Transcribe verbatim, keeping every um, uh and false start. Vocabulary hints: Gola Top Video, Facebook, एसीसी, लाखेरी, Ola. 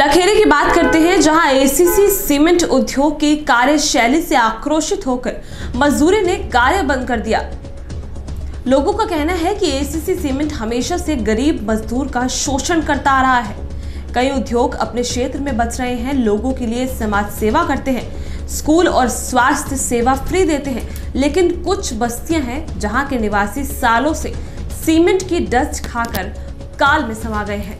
लाखेरी की बात करते हैं, जहां एसीसी सीमेंट उद्योग की कार्यशैली से आक्रोशित होकर मजदूरों ने कार्य बंद कर दिया। लोगों का कहना है कि एसीसी सीमेंट हमेशा से गरीब मजदूर का शोषण करता आ रहा है। कई उद्योग अपने क्षेत्र में बच रहे हैं, लोगों के लिए समाज सेवा करते हैं, स्कूल और स्वास्थ्य सेवा फ्री देते हैं, लेकिन कुछ बस्तियां हैं जहां के निवासी सालों से सीमेंट की डस्ट खाकर काल में समा गए हैं।